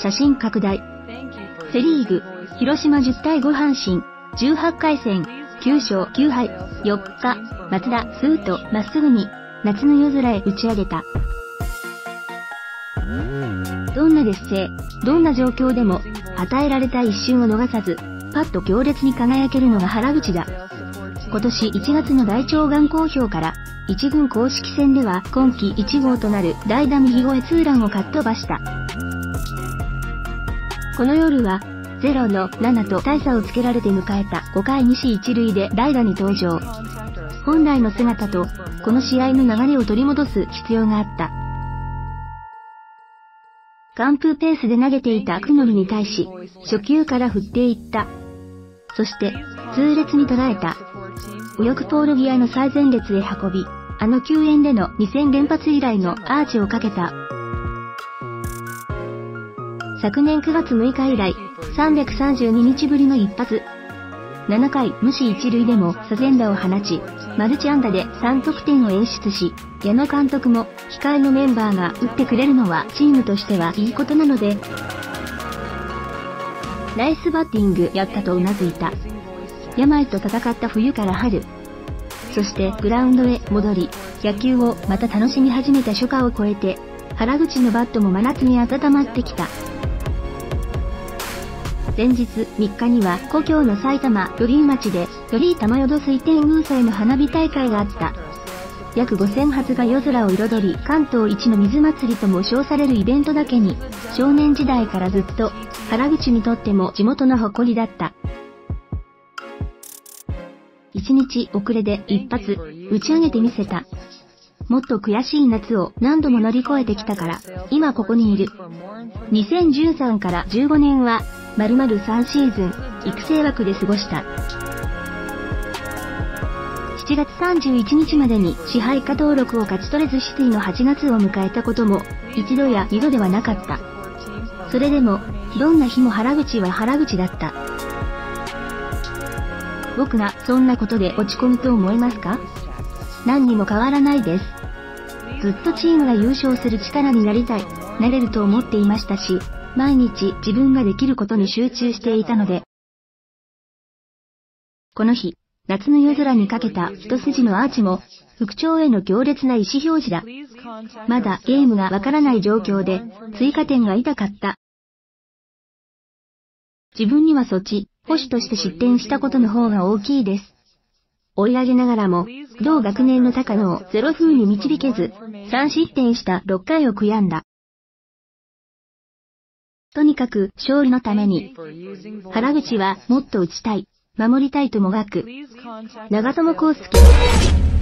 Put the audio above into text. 写真拡大。セリーグ、広島10対5阪神、18回戦、9勝9敗、4日、松田、スーとまっすぐに、夏の夜空へ打ち上げた。どんな劣勢、どんな状況でも、与えられた一瞬を逃さず、パッと強烈に輝けるのが原口だ。今年1月の大腸がん公表から、1軍公式戦では今季1号となる代打右越えツーランをかっ飛ばした。この夜は、0-7 と大差をつけられて迎えた5回西一塁で代打に登場。本来の姿と、この試合の流れを取り戻す必要があった。完封ペースで投げていた久典に対し、初球から振っていった。そして、痛烈に捉えた。右翼ポール際の最前列へ運び、あの球宴での2戦連発以来のアーチをかけた。昨年9月6日以来、332日ぶりの一発。7回無視一塁でも左前打を放ち、マルチ安打で3得点を演出し、矢野監督も控えのメンバーが打ってくれるのはチームとしてはいいことなので、ナイスバッティングやったとうなずいた。病と闘った冬から春。そしてグラウンドへ戻り、野球をまた楽しみ始めた初夏を超えて、原口のバットも真夏に温まってきた。前日3日には故郷の埼玉・寄居町で、より玉淀水天宮祭の花火大会があった。約5000発が夜空を彩り、関東一の水祭りとも称されるイベントだけに、少年時代からずっと、原口にとっても地元の誇りだった。1日遅れで一発、打ち上げてみせた。もっと悔しい夏を何度も乗り越えてきたから、今ここにいる。2013から15年は、丸々3シーズン、育成枠で過ごした。7月31日までに支配下登録を勝ち取れず失意の8月を迎えたことも、一度や二度ではなかった。それでも、どんな日も原口は原口だった。僕がそんなことで落ち込むと思いますか？何にも変わらないです。ずっとチームが優勝する力になりたい、なれると思っていましたし、毎日自分ができることに集中していたので。この日、夏の夜空にかけた一筋のアーチも、復調への強烈な意思表示だ。まだゲームがわからない状況で、追加点が痛かった。自分にはそっち、捕手として失点したことの方が大きいです。追い上げながらも、同学年の高野をゼロ風に導けず、3失点した6回を悔やんだ。とにかく勝利のために、原口はもっと打ちたい、守りたいともがく。長友康介。